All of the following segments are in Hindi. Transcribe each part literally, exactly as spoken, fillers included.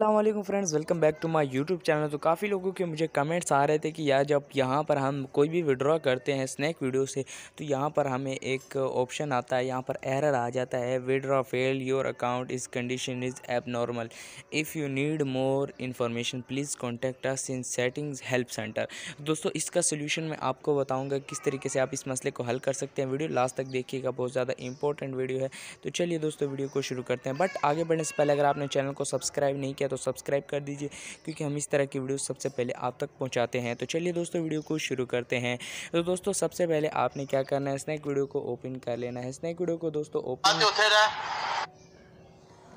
अस्सलामुअलैकुम friends, welcome back to my YouTube channel. तो काफ़ी लोगों के मुझे कमेंट्स आ रहे थे कि यार जब यहाँ पर हम कोई भी विड्रॉ करते हैं स्नैक वीडियो से तो यहाँ पर हमें एक ऑप्शन आता है, यहाँ पर एरर आ जाता है, withdraw fail, your account is condition is abnormal, if you need more information please contact us in settings help centre. दोस्तों, इसका सोल्यूशन मैं आपको बताऊँगा किस तरीके से आप इस मसले को हल कर सकते हैं। वीडियो लास्ट तक देखिएगा, बहुत ज़्यादा इंपॉर्टेंट वीडियो है। तो चलिए दोस्तों वीडियो को शुरू करते हैं। बट आगे बढ़ने से पहले अगर आपने चैनल को सब्सक्राइब नहीं किया तो सब्सक्राइब कर दीजिए, क्योंकि हम इस तरह की वीडियो सबसे पहले आप तक पहुंचाते हैं। तो चलिए दोस्तों वीडियो को शुरू करते हैं। तो दोस्तों सबसे पहले आपने क्या करना है, स्नैक वीडियो को ओपन कर लेना है। स्नैक वीडियो को दोस्तों ओपन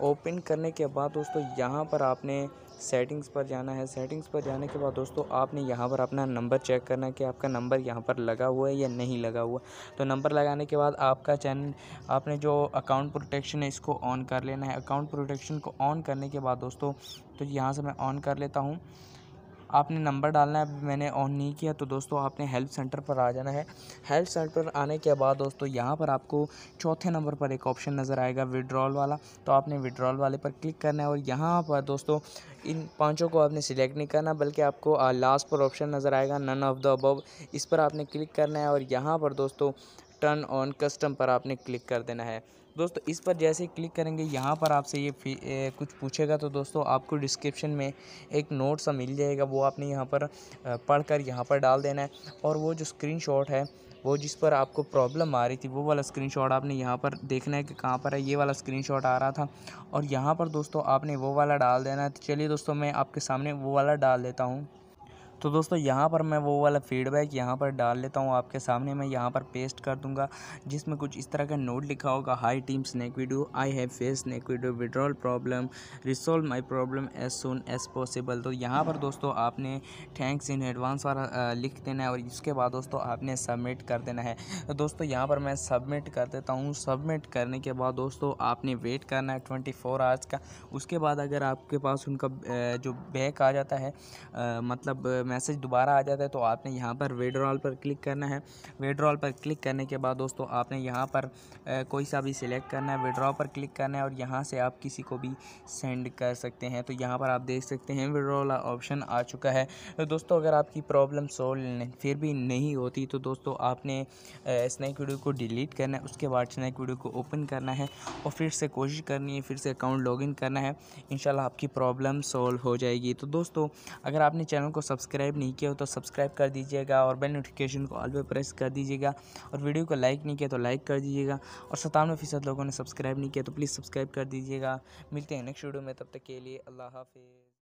ओपन करने के बाद दोस्तों यहाँ पर आपने सेटिंग्स पर जाना है। सेटिंग्स पर जाने के बाद दोस्तों आपने यहाँ पर अपना नंबर चेक करना है कि आपका नंबर यहाँ पर लगा हुआ है या नहीं लगा हुआ। तो नंबर लगाने के बाद आपका चैनल, आपने जो अकाउंट प्रोटेक्शन है इसको ऑन कर लेना है। अकाउंट प्रोटेक्शन को ऑन करने के बाद दोस्तों, तो यहाँ से मैं ऑन कर लेता हूँ। आपने नंबर डालना है, अभी मैंने ऑन नहीं किया। तो दोस्तों आपने हेल्प सेंटर पर आ जाना है। हेल्प सेंटर पर आने के बाद दोस्तों यहाँ पर आपको चौथे नंबर पर एक ऑप्शन नज़र आएगा, विड्रॉल वाला। तो आपने विड्रॉल वाले पर क्लिक करना है और यहाँ पर दोस्तों इन पांचों को आपने सिलेक्ट नहीं करना, बल्कि आपको लास्ट पर ऑप्शन नज़र आएगा नन ऑफ द अबव, इस पर आपने क्लिक करना है। और यहाँ पर दोस्तों टर्न ऑन कस्टम पर आपने क्लिक कर देना है। दोस्तों इस पर जैसे ही क्लिक करेंगे यहाँ पर आपसे ये ए, कुछ पूछेगा। तो दोस्तों आपको डिस्क्रिप्शन में एक नोट सा मिल जाएगा, वो आपने यहाँ पर पढ़कर यहाँ पर डाल देना है। और वो जो स्क्रीनशॉट है, वो जिस पर आपको प्रॉब्लम आ रही थी, वो वाला स्क्रीनशॉट आपने यहाँ पर देखना है कि कहाँ पर है। ये वाला स्क्रीनशॉट आ रहा था और यहाँ पर दोस्तों आपने वो वाला डाल देना है। तो चलिए दोस्तों मैं आपके सामने वो वाला डाल देता हूँ। तो दोस्तों यहाँ पर मैं वो वाला फीडबैक यहाँ पर डाल लेता हूँ आपके सामने। मैं यहाँ पर पेस्ट कर दूँगा, जिसमें कुछ इस तरह का नोट लिखा होगा, hi team snack video, I have face snack video, withdrawal problem, resolve my problem as soon as possible. तो यहाँ पर दोस्तों आपने थैंक्स इन एडवांस वाला लिख देना है और इसके बाद दोस्तों आपने सबमिट कर देना है। तो दोस्तों यहाँ पर मैं सबमिट कर देता हूँ। सबमिट करने के बाद दोस्तों आपने वेट करना है ट्वेंटी फोर आवर्स का। उसके बाद अगर आपके पास उनका जो बैक आ जाता है, मतलब मैसेज दोबारा आ जाता है, तो आपने यहाँ पर विड्रॉल पर क्लिक करना है। विड्रॉल पर क्लिक करने के बाद दोस्तों आपने यहाँ पर ए, कोई सा भी सिलेक्ट करना है, विड्रॉ पर क्लिक करना है और यहाँ से आप किसी को भी सेंड कर सकते हैं। तो यहाँ पर आप देख सकते हैं विड्रॉल ऑप्शन आ चुका है। तो दोस्तों अगर आपकी प्रॉब्लम सोल्व फिर भी नहीं होती तो दोस्तों आपने स्नैक वीडियो को डिलीट करना है। उसके बाद स्नैक वीडियो को ओपन करना है और फिर से कोशिश करनी है, फिर से अकाउंट लॉग इन करना है। इंशाल्लाह आपकी प्रॉब्लम सोल्व हो जाएगी। तो दोस्तों अगर आपने चैनल को सब्सक्राइब सब्सक्राइब नहीं किया हो तो सब्सक्राइब कर दीजिएगा और बेल नोटिफिकेशन को ऑल पे प्रेस कर दीजिएगा। और वीडियो को लाइक नहीं किया तो लाइक कर दीजिएगा। और सत्तानवे फ़ीसद लोगों ने सब्सक्राइब नहीं किया तो प्लीज़ सब्सक्राइब कर दीजिएगा। मिलते हैं नेक्स्ट वीडियो में, तब तक के लिए अल्लाह हाफिज़।